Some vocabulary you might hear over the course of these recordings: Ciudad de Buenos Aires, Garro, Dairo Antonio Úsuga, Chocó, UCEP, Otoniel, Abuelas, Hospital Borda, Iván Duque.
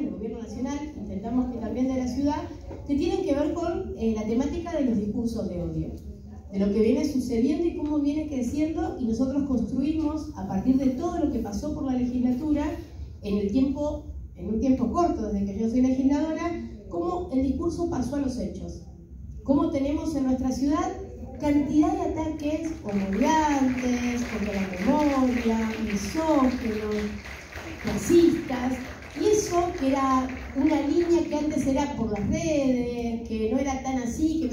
del gobierno nacional, intentamos que también de la ciudad, que tienen que ver con la temática de los discursos de odio, de lo que viene sucediendo y cómo viene creciendo, y nosotros construimos a partir de todo lo que pasó por la legislatura en un tiempo corto, desde que yo soy legisladora, cómo el discurso pasó a los hechos, cómo tenemos en nuestra ciudad cantidad de ataques homologantes, contra la memoria, misóginos, racistas, y eso que era una línea que antes era por las redes, que no era tan así,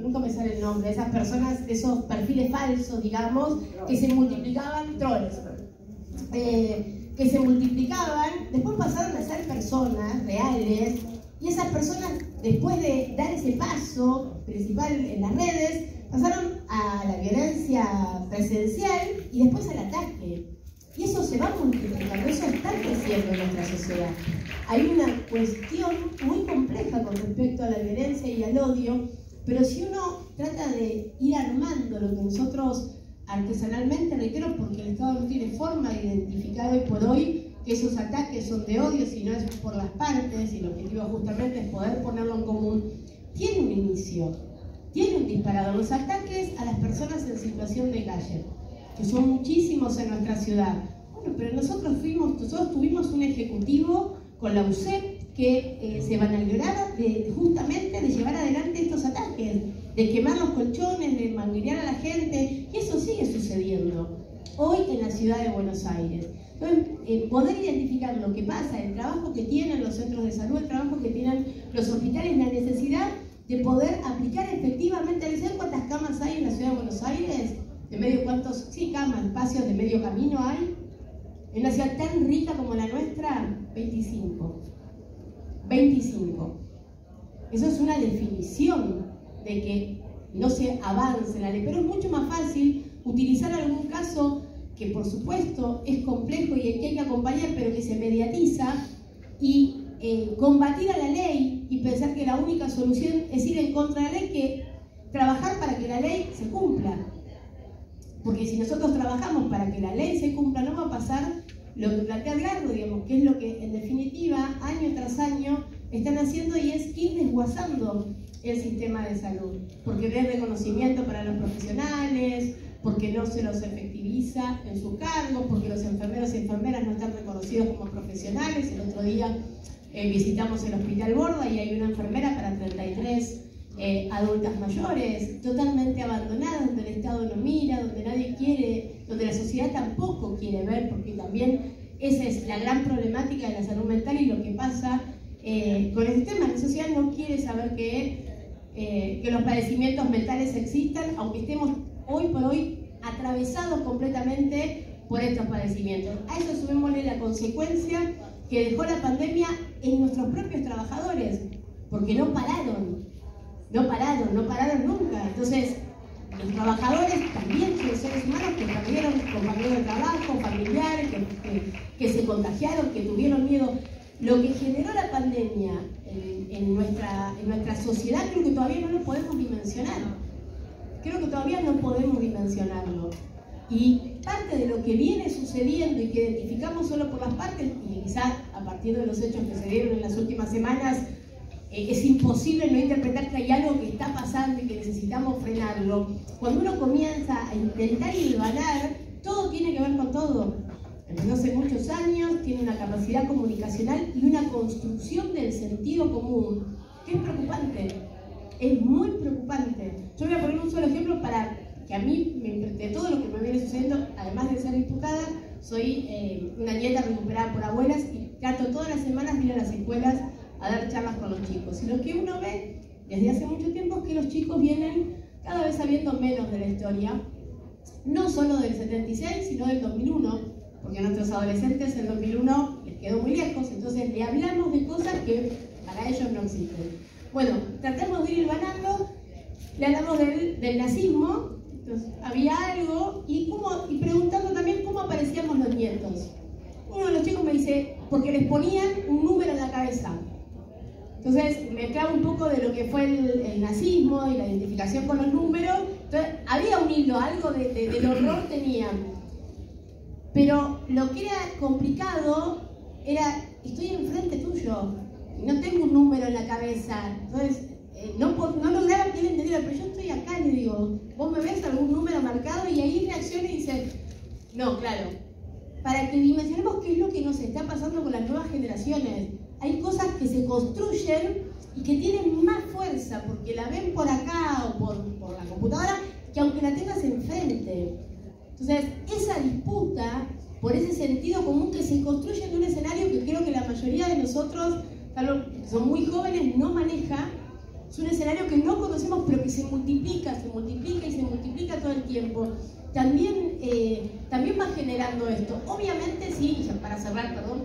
nunca me sale el nombre, esas personas, esos perfiles falsos, digamos, que se multiplicaban, trolls, que se multiplicaban, después pasaron a ser personas reales, y esas personas, después de dar ese paso principal en las redes, pasaron a la violencia presencial y después al ataque. Y eso se va multiplicando, eso está creciendo en nuestra sociedad. Hay una cuestión muy compleja con respecto a la violencia y al odio, pero si uno trata de ir armando lo que nosotros artesanalmente, reitero, porque el Estado no tiene forma de identificar hoy por hoy que esos ataques son de odio, sino es por las partes, y el objetivo justamente es poder ponerlo en común, tiene un inicio, tiene un disparador. Los ataques a las personas en situación de calle, que son muchísimos en nuestra ciudad. Bueno, pero nosotros tuvimos un ejecutivo con la UCEP que se vanagloriaba justamente de llevar adelante estos ataques, de quemar los colchones, de manguerear a la gente, y eso sigue sucediendo hoy en la Ciudad de Buenos Aires. Entonces, poder identificar lo que pasa, el trabajo que tienen los centros de salud, el trabajo que tienen los hospitales, la necesidad de poder aplicar efectivamente, ¿saben cuántas camas hay en la Ciudad de Buenos Aires? ¿Cuántos espacios de medio camino hay? En una ciudad tan rica como la nuestra, 25. 25. Eso es una definición de que no se avance la ley, pero es mucho más fácil utilizar algún caso que por supuesto es complejo y el que hay que acompañar, pero que se mediatiza, y combatir a la ley y pensar que la única solución es ir en contra de la ley, que trabajar para que la ley se cumpla. Porque si nosotros trabajamos para que la ley se cumpla, no va a pasar lo que plantea Garro, digamos, que es lo que en definitiva año tras año están haciendo, y es ir desguazando el sistema de salud, porque no hay reconocimiento para los profesionales, porque no se los efectiviza en su cargo, porque los enfermeros y enfermeras no están reconocidos como profesionales. El otro día visitamos el Hospital Borda y hay una enfermera para 33 adultas mayores, totalmente abandonadas, donde el Estado no mira, donde nadie quiere, donde la sociedad tampoco quiere ver, porque también esa es la gran problemática de la salud mental y lo que pasa con el tema. La sociedad no quiere saber que los padecimientos mentales existan, aunque estemos hoy por hoy atravesados completamente por estos padecimientos. A eso sumémosle la consecuencia que dejó la pandemia en nuestros propios trabajadores, porque no pararon nunca. Entonces, los trabajadores también son seres humanos que perdieron compañeros de trabajo, familiares, que se contagiaron, que tuvieron miedo. Lo que generó la pandemia en nuestra sociedad, creo que todavía no lo podemos dimensionar. Creo que todavía no podemos dimensionarlo. Y parte de lo que viene sucediendo y que identificamos solo por las partes, y quizás a partir de los hechos que se dieron en las últimas semanas, es imposible no interpretar que hay algo que está pasando y que necesitamos frenarlo. Cuando uno comienza a intentar divagar, todo tiene que ver con todo. Empezó hace muchos años, tiene una capacidad comunicacional y una construcción del sentido común, que es preocupante, es muy preocupante. Yo voy a poner un solo ejemplo para que a mí, de todo lo que me viene sucediendo, además de ser diputada, soy una nieta recuperada por abuelas y trato todas las semanas de ir a las escuelas a dar charlas con los chicos. Y lo que uno ve desde hace mucho tiempo es que los chicos vienen cada vez sabiendo menos de la historia, no solo del 76, sino del 2001, porque a nuestros adolescentes el 2001 les quedó muy lejos, entonces le hablamos de cosas que para ellos no existen. Bueno, tratemos de ir ganando, le hablamos del nazismo, entonces había algo, y preguntando también cómo aparecíamos los nietos. Uno de los chicos me dice, porque les ponían un número en la cabeza. Entonces mezclaba un poco de lo que fue el nazismo y la identificación con los números. Entonces había un hilo, algo del horror tenían. Pero lo que era complicado era, estoy enfrente tuyo, no tengo un número en la cabeza, entonces no lograba que él entendiera, pero yo estoy acá, le digo, vos me ves algún número marcado y ahí reacciona y dice, no, claro, para que dimensionemos qué es lo que nos está pasando con las nuevas generaciones. Hay cosas que se construyen y que tienen más fuerza porque la ven por acá o por la computadora, que aunque la tengas enfrente. Entonces, esa disputa, por ese sentido común que se construye en un escenario que creo que la mayoría de nosotros, que son muy jóvenes, no maneja, es un escenario que no conocemos pero que se multiplica todo el tiempo. También va generando esto. Obviamente, sí, ya para cerrar, perdón,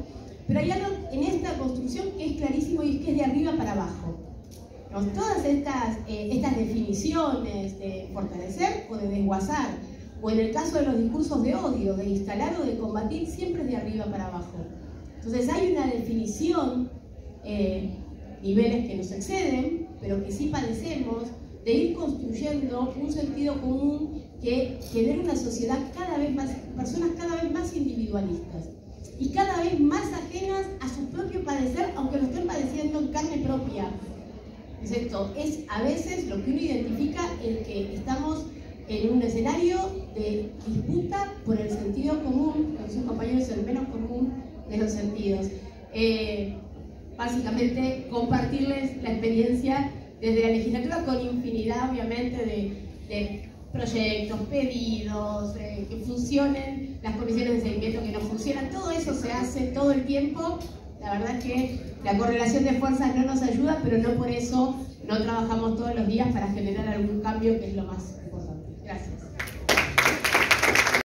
pero hay algo en esta construcción que es clarísimo y es que es de arriba para abajo. Entonces, todas estas definiciones de fortalecer o de desguazar, o en el caso de los discursos de odio, de instalar o de combatir, siempre es de arriba para abajo. Entonces hay una definición, niveles que nos exceden, pero que sí padecemos, de ir construyendo un sentido común que genera una sociedad cada vez más, personas cada vez más individualistas y cada vez más ajenas a su propio padecer, aunque lo estén padeciendo en carne propia. Exacto, es a veces lo que uno identifica el que estamos en un escenario de disputa por el sentido común, con sus compañeros el menos común de los sentidos. Básicamente compartirles la experiencia desde la legislatura con infinidad, obviamente, de proyectos, pedidos, que funcionen, las comisiones de seguimiento que no funcionan, todo eso se hace todo el tiempo. La verdad es que la correlación de fuerzas no nos ayuda, pero no por eso no trabajamos todos los días para generar algún cambio, que es lo más